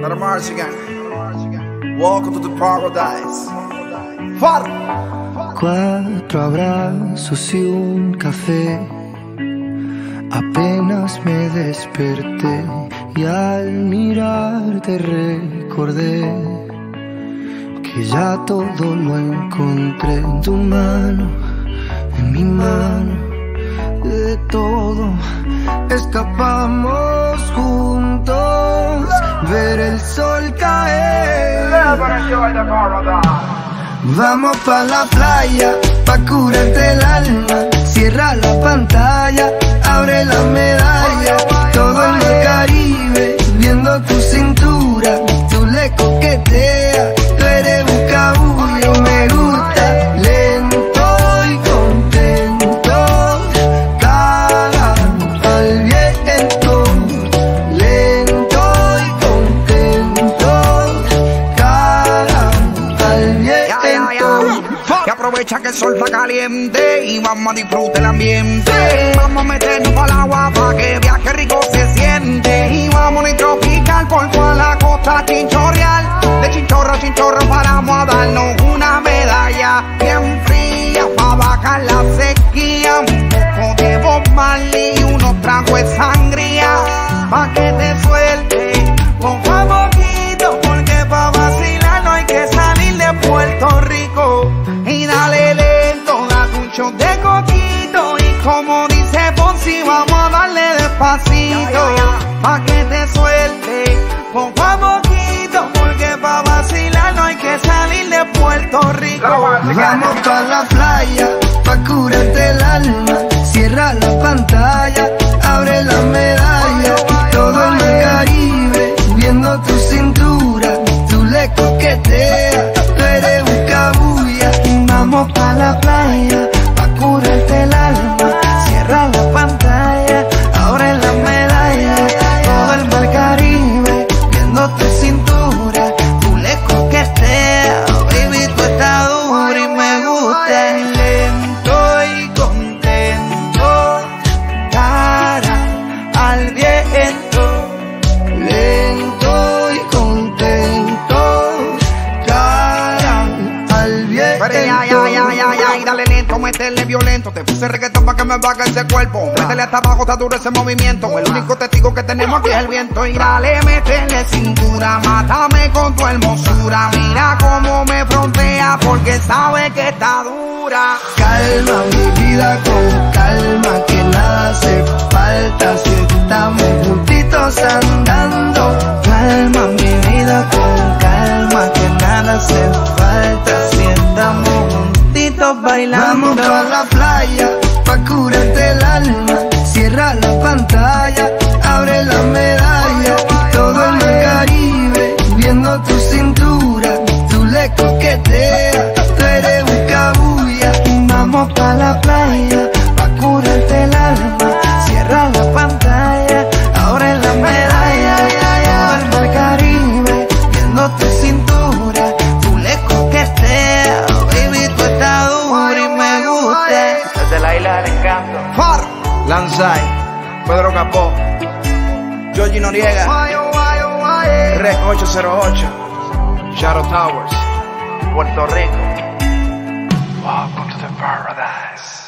Laramercy Gang. Welcome to the paradise. Cuatro abrazos y un café. Apenas me desperté y al mirarte recordé que ya todo lo encontré. En tu mano, en mi mano, de todo escapamos juntos. Ver el sol caer, vamos pa' la playa, pa' curarte el alma. Cierra la pantalla, abre la medalla. Todo en el Caribe, viendo tu cintura. Tú le coqueteas, tú eres un cabullo. Me gusta lento y contento, cara al viento. Lento y contento, cara al viento. Y aprovecha que el sol está caliente y vamos a disfrutar el ambiente. Vamos a meternos al agua pa' que viaje rico se siente. Y vamos a ir tropical por toda la costa chinchorreal. De chinchorro a chinchorro paramos a darnos una medalla bien fría pa' bajar la sequía. Un poco de Bob Marley y unos tragos de sangría pa' que te suelte. Poco a poquito porque pa' vacilar no hay que salir de Puerto Rico. Y dale lento, date un shot de coquito. Y como dice Ponzi, vamos a darle despacito pa' que te suelte. Poco a poquito porque pa' vacilar no hay que salir de Puerto Rico. Vamos pa' la playa, pa' curarte el alma. Cierra la pantalla, abre la medalla. Todo en el Caribe, viendo tu cintura. Tú le coqueteas, tú eres un cabulla. Vamos pa' la playa, pa' curarte el alma. Cierra la pantalla, abre la medalla. Todo el mar Caribe, viendo tu cintura. Tú le coqueteas, baby, tú estás dura y me gusta. Lento y contento, cara al viento. Lento y contento, cara al viento. Y dale lento, métele violento. Te puse reggaetón pa' que me baje ese cuerpo. Métele hasta abajo, está duro ese movimiento. El único testigo que tenemos aquí es el viento. Y dale, métele cintura, mátame con tu hermosura. Mira cómo me frontea porque sabe que está dura. Calma mi vida con calma, que nada hace falta si estamos juntitos andando. Calma mi vida con calma, que nada hace falta si estamos juntitos bailando. Vamos pa' la playa, pa' curarte el alma. Cierra la pantalla, abre la medalla. Todo en el Caribe, viendo tu cintura. Tú le coqueteas, tú eres un cabulla. Vamos pa' la playa, pa' curarte el alma. Cierra la pantalla, abre la medalla. Todo el mar Caribe, viendo tu cintura. Tú le coqueteas, baby, tú estás dura y me gusta. Desde la isla del encanto, Lanzai, Pedro Capó, Georgie Noriega, Reco 808, Shadow Towers, Puerto Rico. Welcome to the paradise.